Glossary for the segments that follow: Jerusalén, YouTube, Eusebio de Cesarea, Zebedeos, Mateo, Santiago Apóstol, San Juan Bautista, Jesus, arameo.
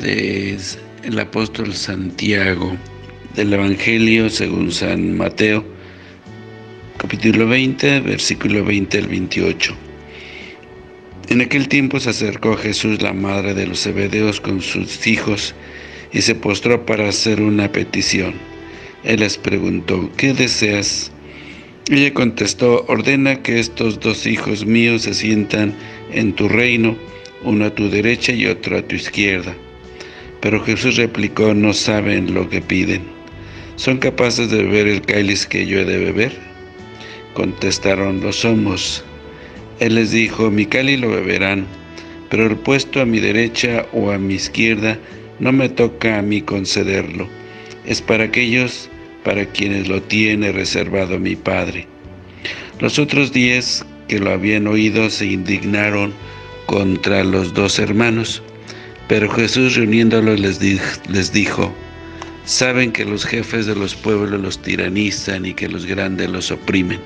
de el apóstol Santiago, del Evangelio según San Mateo, capítulo 20, versículo 20 al 28. En aquel tiempo se acercó a Jesús la madre de los Zebedeos con sus hijos y se postró para hacer una petición. Él les preguntó: ¿qué deseas? Ella contestó: ordena que estos dos hijos míos se sientan en tu reino, uno a tu derecha y otro a tu izquierda. Pero Jesús replicó: no saben lo que piden. ¿Son capaces de beber el cáliz que yo he de beber? Contestaron: lo somos. Él les dijo: mi cáliz lo beberán, pero el puesto a mi derecha o a mi izquierda no me toca a mí concederlo. Es para aquellos para quienes lo tiene reservado mi Padre. Los otros 10 que lo habían oído se indignaron contra los dos hermanos. Pero Jesús, reuniéndolos, les dijo: saben que los jefes de los pueblos los tiranizan y que los grandes los oprimen.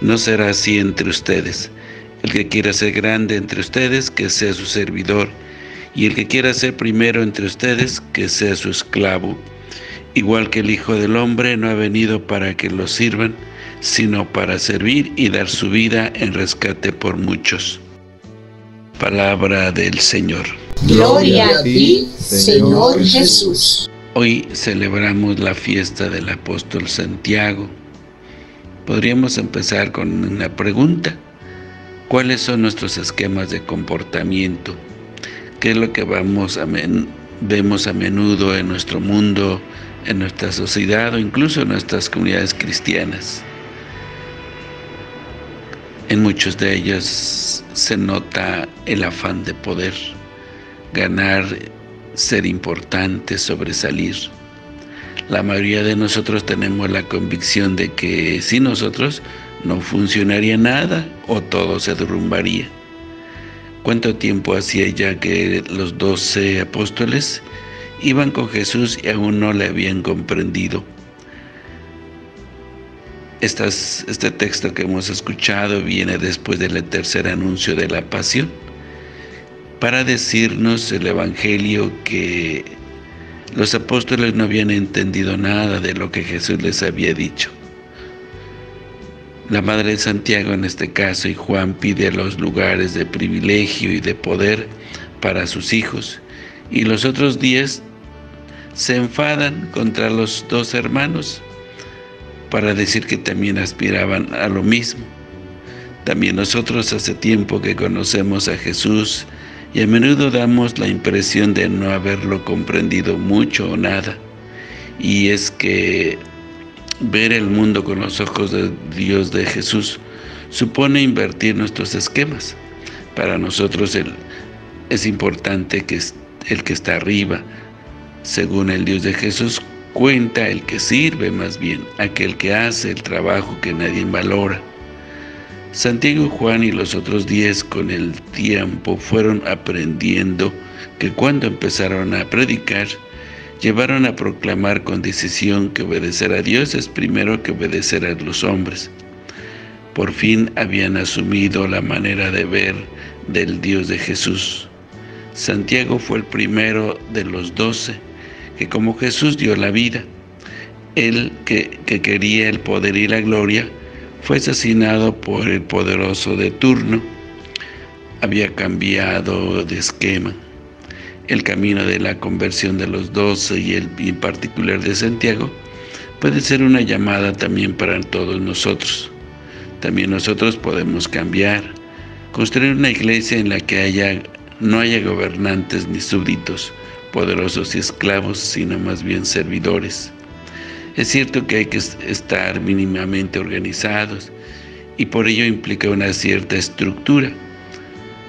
No será así entre ustedes. El que quiera ser grande entre ustedes, que sea su servidor, y el que quiera ser primero entre ustedes, que sea su esclavo. Igual que el Hijo del Hombre no ha venido para que lo sirvan, sino para servir y dar su vida en rescate por muchos. Palabra del Señor. Gloria a ti, Señor Jesús. Hoy celebramos la fiesta del apóstol Santiago. Podríamos empezar con una pregunta: ¿cuáles son nuestros esquemas de comportamiento? ¿Qué es lo que vemos a menudo en nuestro mundo, en nuestra sociedad o incluso en nuestras comunidades cristianas? En muchos de ellos se nota el afán de poder, ganar, ser importante, sobresalir. La mayoría de nosotros tenemos la convicción de que sin nosotros no funcionaría nada o todo se derrumbaría. ¿Cuánto tiempo hacía ya que los 12 apóstoles iban con Jesús y aún no le habían comprendido? Este texto que hemos escuchado viene después del tercer anuncio de la pasión, para decirnos el Evangelio que los apóstoles no habían entendido nada de lo que Jesús les había dicho. La madre de Santiago, en este caso, y Juan, pide los lugares de privilegio y de poder para sus hijos, y los otros 10 se enfadan contra los dos hermanos para decir que también aspiraban a lo mismo. También nosotros hace tiempo que conocemos a Jesús y a menudo damos la impresión de no haberlo comprendido mucho o nada, y es que ver el mundo con los ojos de Dios, de Jesús, supone invertir nuestros esquemas. Para nosotros es importante que el que está arriba, según el Dios de Jesús, cuenta el que sirve más bien, aquel que hace el trabajo que nadie valora. Santiago, Juan y los otros 10 con el tiempo fueron aprendiendo que cuando empezaron a predicar, llevaron a proclamar con decisión que obedecer a Dios es primero que obedecer a los hombres. Por fin habían asumido la manera de ver del Dios de Jesús. Santiago fue el primero de los 12, que como Jesús dio la vida. Él que quería el poder y la gloria, fue asesinado por el poderoso de turno. Había cambiado de esquema. El camino de la conversión de los 12 y el en particular de Santiago puede ser una llamada también para todos nosotros. También nosotros podemos cambiar, construir una iglesia en la que no haya gobernantes ni súbditos, poderosos y esclavos, sino más bien servidores. Es cierto que hay que estar mínimamente organizados y por ello implica una cierta estructura,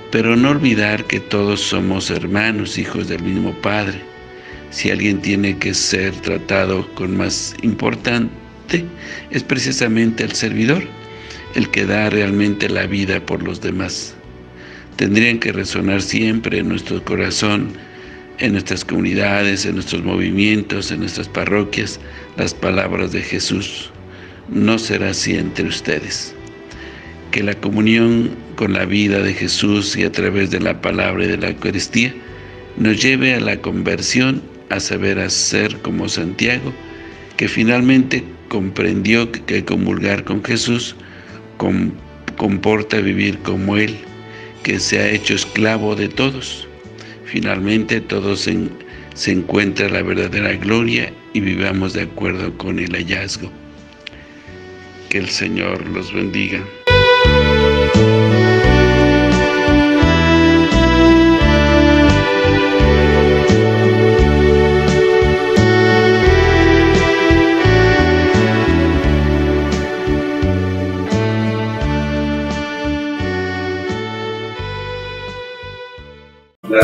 pero no olvidar que todos somos hermanos, hijos del mismo Padre. Si alguien tiene que ser tratado con más importante, es precisamente el servidor, el que da realmente la vida por los demás. Tendrían que resonar siempre en nuestro corazón, en nuestras comunidades, en nuestros movimientos, en nuestras parroquias, las palabras de Jesús: no será así entre ustedes. Que la comunión con la vida de Jesús y a través de la palabra y de la Eucaristía nos lleve a la conversión, a saber hacer como Santiago, que finalmente comprendió que comulgar con Jesús comporta vivir como Él, que se ha hecho esclavo de todos. Finalmente todos se encuentra la verdadera gloria y vivamos de acuerdo con el hallazgo. Que el Señor los bendiga. La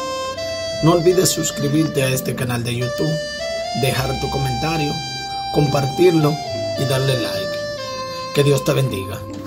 no olvides suscribirte a este canal de YouTube, dejar tu comentario, compartirlo y darle like. Que Dios te bendiga.